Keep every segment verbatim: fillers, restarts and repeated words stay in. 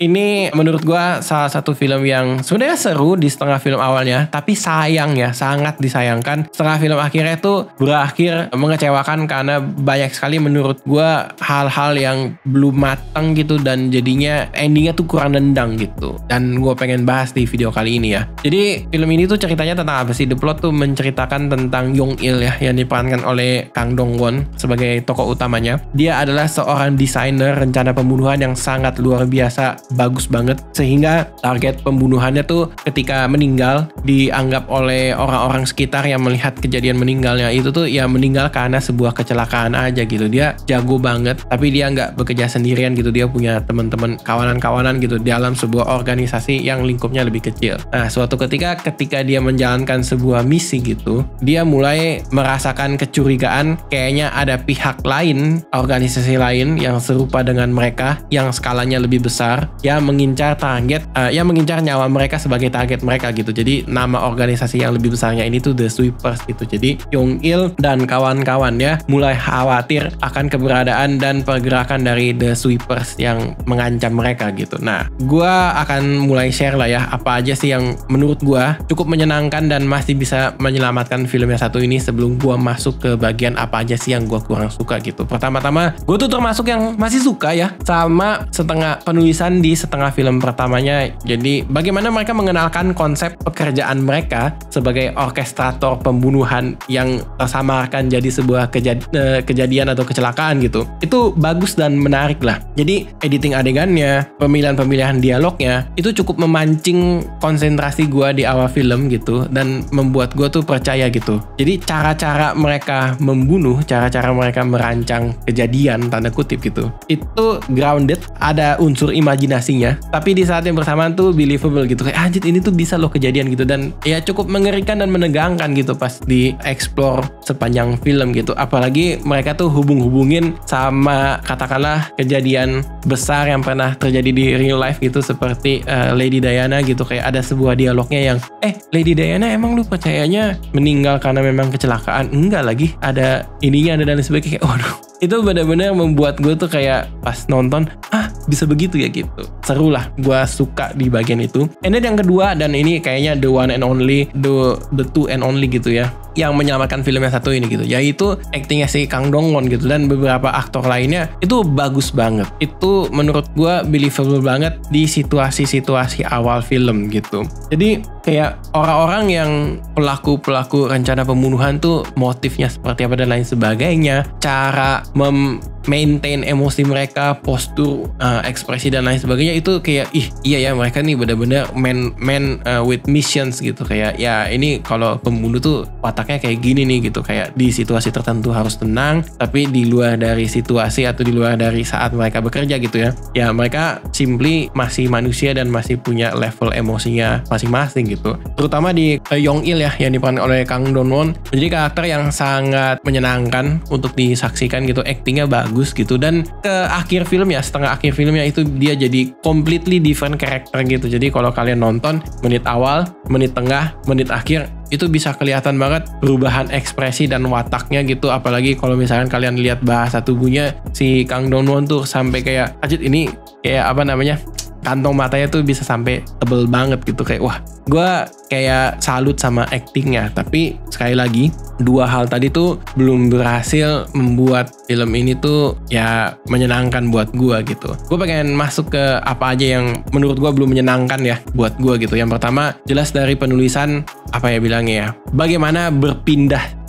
Ini menurut gua salah satu film yang sebenarnya seru di setengah film awalnya, tapi sayang ya, sangat disayangkan. Setengah film akhirnya tuh berakhir mengecewakan karena banyak sekali menurut gua hal-hal yang belum matang gitu, dan jadinya endingnya tuh kurang nendang gitu. Dan gua pengen bahas di video kali ini ya. Jadi film ini tuh ceritanya tentang apa sih? The Plot tuh menceritakan tentang Yong Il ya, yang diperankan oleh Kang Dong Won sebagai tokoh utamanya. Dia adalah seorang desainer rencana pembunuhan yang sangat luar biasa bagus banget, sehingga target pembunuhannya tuh ketika meninggal dianggap oleh orang-orang sekitar yang melihat kejadian meninggalnya itu tuh ya meninggal karena sebuah kecelakaan aja gitu. Dia jago banget, tapi dia nggak bekerja sendirian gitu, dia punya teman-teman, kawanan-kawanan gitu dalam sebuah organisasi yang lingkupnya lebih kecil. Nah suatu ketika ketika dia menjalankan sebuah misi gitu, dia mulai merasakan kecurigaan kayaknya ada pihak lain, organisasi lain yang serupa dengan mereka yang skalanya lebih besar, yang mengincar target, uh, yang mengincar nyawa mereka sebagai target mereka gitu. Jadi nama organisasi yang lebih besarnya ini tuh The Sweepers gitu. Jadi Yong Il dan kawan-kawannya mulai khawatir akan keberadaan dan pergerakan dari The Sweepers yang mengancam mereka gitu. Nah, gua akan mulai share lah ya apa aja sih yang menurut gua cukup menyenangkan dan masih bisa menyelamatkan film yang satu ini sebelum gua masuk ke bagian apa aja sih yang gua kurang suka gitu. Pertama-tama, gua tuh termasuk yang masih suka ya sama setengah penulisan di setengah film pertamanya. Jadi bagaimana mereka mengenalkan konsep pekerjaan mereka sebagai orkestrator pembunuhan yang tersamarkan jadi sebuah kejad kejadian atau kecelakaan gitu, itu bagus dan menarik lah. Jadi editing adegannya, pemilihan-pemilihan dialognya itu cukup memancing konsentrasi gua di awal film gitu, dan membuat gua tuh percaya gitu. Jadi cara-cara mereka membunuh, cara-cara mereka merancang kejadian tanda kutip gitu, itu grounded, ada unsur imajinasi, tapi di saat yang bersamaan tuh believable gitu, kayak anjir ini tuh bisa loh kejadian gitu. Dan ya cukup mengerikan dan menegangkan gitu pas di explore sepanjang film gitu. Apalagi mereka tuh hubung-hubungin sama katakanlah kejadian besar yang pernah terjadi di real life gitu, seperti uh, Lady Diana gitu. Kayak ada sebuah dialognya yang eh Lady Diana emang lu percayanya meninggal karena memang kecelakaan? Enggak, lagi ada ininya, ada dan sebagainya. Kayak waduh, itu benar-benar membuat gue tuh kayak pas nonton, ah bisa begitu ya gitu. Seru lah, gue suka di bagian itu. And then yang kedua, dan ini kayaknya the one and only, the the two and only gitu ya, yang menyelamatkan film yang satu ini gitu, yaitu aktingnya si Kang Dong Won gitu dan beberapa aktor lainnya itu bagus banget. Itu menurut gue believable banget di situasi-situasi awal film gitu. Jadi kayak orang-orang yang pelaku-pelaku rencana pembunuhan tuh motifnya seperti apa dan lain sebagainya, cara mem maintain emosi mereka, postur, uh, ekspresi dan lain sebagainya, itu kayak ih iya ya mereka nih benar-benar man man uh, with missions gitu. Kayak ya ini kalau pembunuh tuh wataknya kayak gini nih gitu, kayak di situasi tertentu harus tenang, tapi di luar dari situasi atau di luar dari saat mereka bekerja gitu ya, ya mereka simply masih manusia dan masih punya level emosinya masing-masing gitu. Terutama di uh, Yong Il ya, yang diperankan oleh Kang Dong Won, jadi karakter yang sangat menyenangkan untuk disaksikan gitu, aktingnya bagus bagus gitu. Dan ke akhir film ya, setengah akhir filmnya itu dia jadi completely different karakter gitu. Jadi kalau kalian nonton menit awal, menit tengah, menit akhir, itu bisa kelihatan banget perubahan ekspresi dan wataknya gitu. Apalagi kalau misalkan kalian lihat bahasa tubuhnya si Kang Dong Won tuh sampai kayak ajit ini kayak apa namanya, kantong matanya tuh bisa sampai tebel banget gitu. Kayak wah, gue kayak salut sama actingnya. Tapi sekali lagi, dua hal tadi tuh belum berhasil membuat film ini tuh ya menyenangkan buat gue gitu. Gue pengen masuk ke apa aja yang menurut gue belum menyenangkan ya buat gue gitu. Yang pertama, jelas dari penulisan, apa ya bilangnya ya, bagaimana berpindah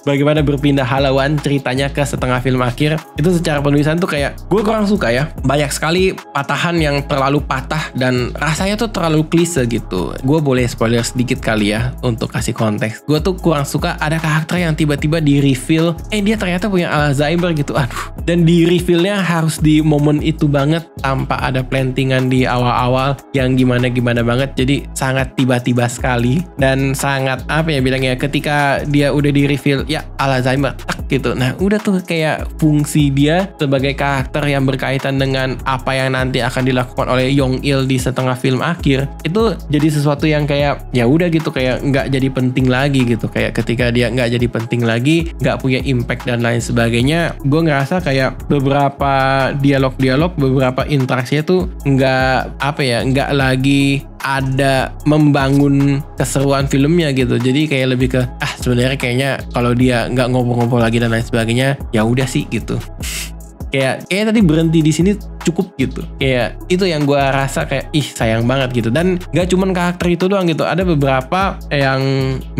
bagaimana berpindah halawan ceritanya ke setengah film akhir, itu secara penulisan tuh kayak gue kurang suka ya. Banyak sekali patahan yang terlalu patah dan rasanya tuh terlalu klise gitu. Gue boleh spoiler sedikit kali ya untuk kasih konteks. Gue tuh kurang suka ada karakter yang tiba-tiba di reveal eh dia ternyata punya Alzheimer gitu. Aduh, dan di revealnya harus di momen itu banget tanpa ada plantingan di awal-awal yang gimana-gimana banget. Jadi sangat tiba-tiba sekali dan sangat apa ya bilangnya, ketika dia udah di reveal ya kayak Alzheimer gitu. Nah udah tuh kayak fungsi dia sebagai karakter yang berkaitan dengan apa yang nanti akan dilakukan oleh Yong Il di setengah film akhir itu jadi sesuatu yang kayak ya udah gitu, kayak nggak jadi penting lagi gitu. Kayak ketika dia nggak jadi penting lagi, nggak punya impact dan lain sebagainya, gue ngerasa kayak beberapa dialog-dialog, beberapa interaksinya tuh nggak apa ya, nggak lagi ada membangun keseruan filmnya gitu. Jadi kayak lebih ke ah sebenarnya kayaknya kalau dia nggak ngobrol-ngobrol lagi dan lain sebagainya ya udah sih gitu. Kayak kayak tadi berhenti di sini cukup gitu. Kayak itu yang gue rasa kayak ih sayang banget gitu. Dan gak cuman karakter itu doang gitu, ada beberapa yang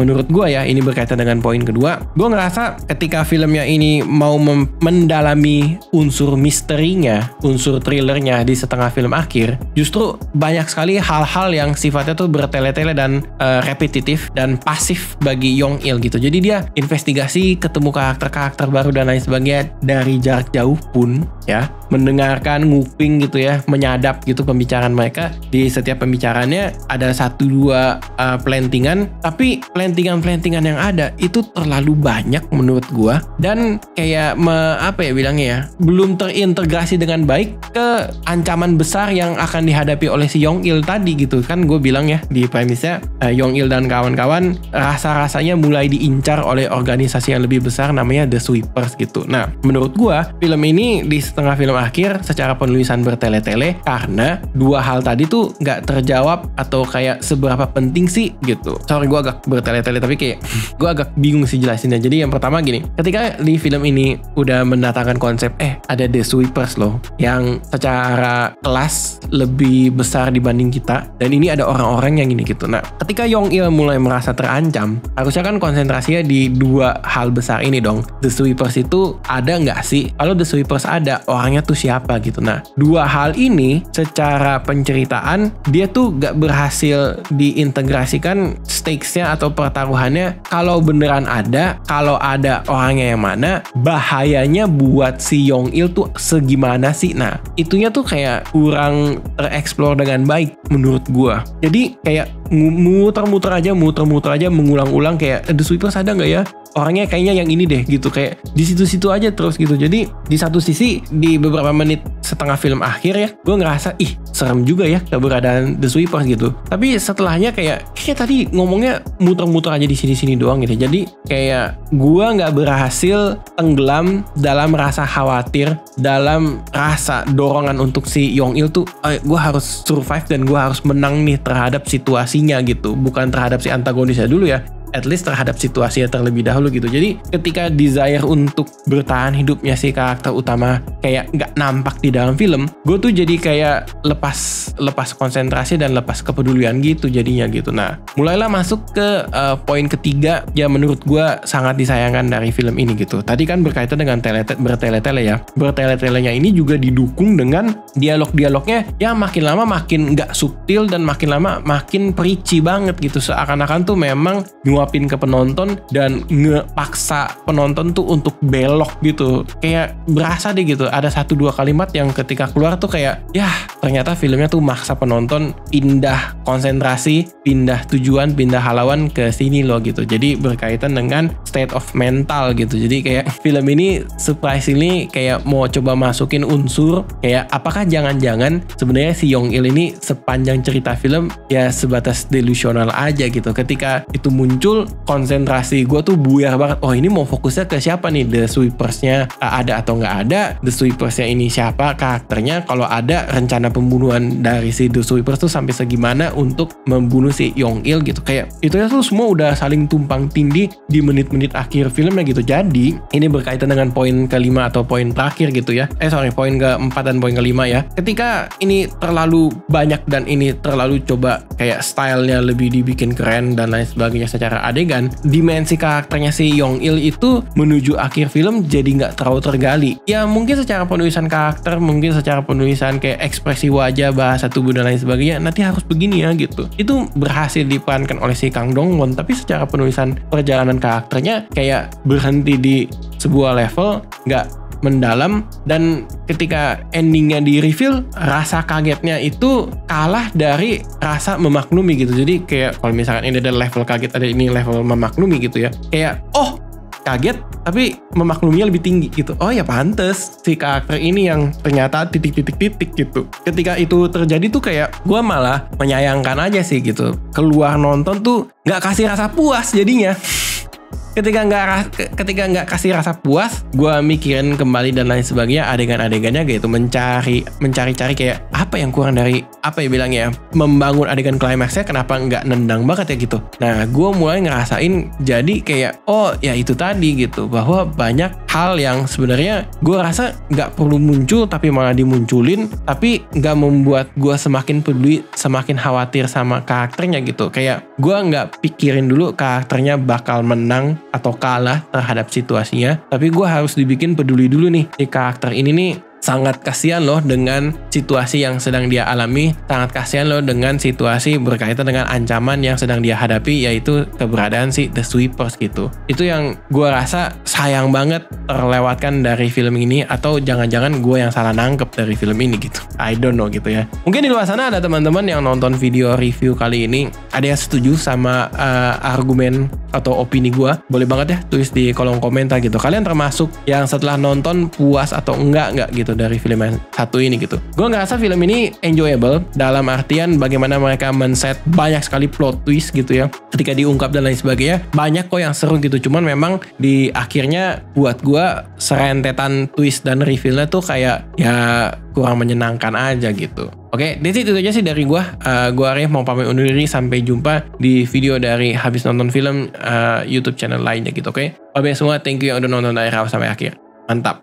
menurut gue ya ini berkaitan dengan poin kedua, gue ngerasa ketika filmnya ini mau mendalami unsur misterinya, unsur thrillernya di setengah film akhir, justru banyak sekali hal-hal yang sifatnya tuh bertele-tele dan uh, repetitif dan pasif bagi Yong Il gitu. Jadi dia investigasi, ketemu karakter-karakter baru dan lain sebagainya dari jarak jauh pun ya, mendengarkan, nguping gitu ya, menyadap gitu pembicaraan mereka. Di setiap pembicaraannya ada satu dua uh, plantingan, tapi plantingan-plantingan yang ada itu terlalu banyak menurut gua dan kayak me, apa ya bilangnya ya, belum terintegrasi dengan baik ke ancaman besar yang akan dihadapi oleh si Yong Il tadi gitu. Kan gue bilang ya di premisnya uh, Yong Il dan kawan-kawan rasa-rasanya mulai diincar oleh organisasi yang lebih besar namanya The Sweepers gitu. Nah menurut gua film ini di setengah film akhir secara penulisan bertele-tele karena dua hal tadi tuh nggak terjawab atau kayak seberapa penting sih gitu. Sorry gue agak bertele-tele tapi kayak gue agak bingung sih jelasinnya. Jadi yang pertama gini, ketika di film ini udah mendatangkan konsep eh ada The Sweepers loh yang secara kelas lebih besar dibanding kita dan ini ada orang-orang yang gini gitu. Nah ketika Yong Il mulai merasa terancam, harusnya kan konsentrasinya di dua hal besar ini dong. The Sweepers itu ada nggak sih? Kalau The Sweepers ada, orangnya tuh siapa gitu. Nah dua hal ini secara penceritaan dia tuh gak berhasil diintegrasikan stakesnya atau pertaruhannya. Kalau beneran ada, kalau ada orangnya yang mana, bahayanya buat si Yong Il tuh segimana sih. Nah itunya tuh kayak kurang tereksplor dengan baik menurut gua. Jadi kayak muter-muter aja, muter-muter aja, mengulang-ulang kayak The Sweepers ada nggak ya? Orangnya kayaknya yang ini deh gitu, kayak di situ-situ aja terus gitu. Jadi di satu sisi di beberapa menit setengah film akhir ya gue ngerasa ih serem juga ya keberadaan The Sweepers gitu, tapi setelahnya kayak kayaknya tadi ngomongnya muter-muter aja di sini-sini doang gitu. Jadi kayak gue nggak berhasil tenggelam dalam rasa khawatir, dalam rasa dorongan untuk si Yong Il tuh eh, gue harus survive dan gue harus menang nih terhadap situasinya gitu, bukan terhadap si antagonisnya dulu ya, at least terhadap situasinya terlebih dahulu gitu. Jadi ketika desire untuk bertahan hidupnya si karakter utama kayak nggak nampak di dalam film, gue tuh jadi kayak lepas lepas konsentrasi dan lepas kepedulian gitu jadinya gitu. Nah mulailah masuk ke uh, poin ketiga yang menurut gue sangat disayangkan dari film ini gitu. Tadi kan berkaitan dengan bertele-tele ya, bertele-telenya ini juga didukung dengan dialog-dialognya yang makin lama makin nggak subtil dan makin lama makin perici banget gitu. Seakan-akan tuh memang nyuapin ke penonton dan ngepaksa penonton tuh untuk belok gitu. Kayak berasa deh gitu, ada satu dua kalimat yang ketika keluar tuh kayak yah ternyata filmnya tuh maksa penonton pindah konsentrasi, pindah tujuan, pindah halauan ke sini loh gitu. Jadi berkaitan dengan state of mental gitu. Jadi kayak film ini surprisingly kayak mau coba masukin unsur kayak apakah jangan-jangan sebenarnya si Yong Il ini sepanjang cerita film ya sebatas delusional aja gitu. Ketika itu muncul, konsentrasi gue tuh buyar banget. Oh ini mau fokusnya ke siapa nih? The Sweepers-nya ada atau nggak ada? The Sweepers-nya ini siapa karakternya? Kalau ada, rencana pembunuhan dari si The Sweepers tuh sampai segimana untuk membunuh si Yong Il gitu. Kayak itu ya tuh semua udah saling tumpang tindih di menit-menit akhir filmnya gitu. Jadi ini berkaitan dengan poin kelima atau poin terakhir gitu ya. Eh sorry, poin keempat dan poin kelima ya. Ketika ini terlalu banyak dan ini terlalu coba kayak stylenya lebih dibikin keren dan lain sebagainya secara adegan, dimensi karakternya si Yong Il itu menuju akhir film jadi nggak terlalu tergali. Ya mungkin secara penulisan karakter, mungkin secara penulisan kayak ekspresi wajah, bahasa tubuh dan lain sebagainya, nanti harus begini ya gitu. Itu berhasil diperankan oleh si Kang Dong Won, tapi secara penulisan perjalanan karakternya kayak berhenti di sebuah level, nggak mendalam, dan ketika endingnya di reveal, rasa kagetnya itu kalah dari rasa memaklumi gitu. Jadi kayak kalau misalkan ini ada level kaget, ada ini level memaklumi gitu ya, kayak oh kaget tapi memakluminya lebih tinggi gitu. Oh ya pantes si karakter ini yang ternyata titik-titik-titik gitu. Ketika itu terjadi tuh kayak gue malah menyayangkan aja sih gitu. Keluar nonton tuh nggak kasih rasa puas jadinya. Ketika nggak ketika nggak kasih rasa puas, gue mikirin kembali dan lain sebagainya, adegan-adegannya gitu, mencari mencari-cari kayak apa yang kurang dari apa ya bilangnya, membangun adegan klimaksnya kenapa nggak nendang banget ya gitu. Nah gue mulai ngerasain jadi kayak oh ya itu tadi gitu, bahwa banyak hal yang sebenarnya gue rasa nggak perlu muncul tapi malah dimunculin, tapi nggak membuat gue semakin peduli, semakin khawatir sama karakternya gitu. Kayak gue nggak pikirin dulu karakternya bakal menang atau kalah terhadap situasinya, tapi gue harus dibikin peduli dulu nih, si karakter ini nih sangat kasihan loh dengan situasi yang sedang dia alami, sangat kasihan loh dengan situasi berkaitan dengan ancaman yang sedang dia hadapi, yaitu keberadaan si The Sweepers gitu. Itu yang gue rasa sayang banget terlewatkan dari film ini, atau jangan-jangan gue yang salah nangkep dari film ini gitu. I don't know gitu ya. Mungkin di luar sana ada teman-teman yang nonton video review kali ini, ada yang setuju sama uh, argumen atau opini gue, boleh banget ya tulis di kolom komentar gitu. Kalian termasuk yang setelah nonton puas atau enggak-enggak gitu dari film yang satu ini gitu. Gue ngerasa film ini enjoyable dalam artian bagaimana mereka men-set banyak sekali plot twist gitu ya, ketika diungkap dan lain sebagainya. Banyak kok yang seru gitu, cuman memang di akhirnya buat gue serentetan twist dan reveal-nya tuh kayak ya kurang menyenangkan aja gitu. Oke, that's it, itu aja sih dari gue. Uh, gue Arief mau pamit undur diri, sampai jumpa di video dari Habis Nonton Film uh, YouTube channel lainnya gitu. Oke, okay? Oke semua, thank you yang udah nonton dari awal sampai akhir. Mantap.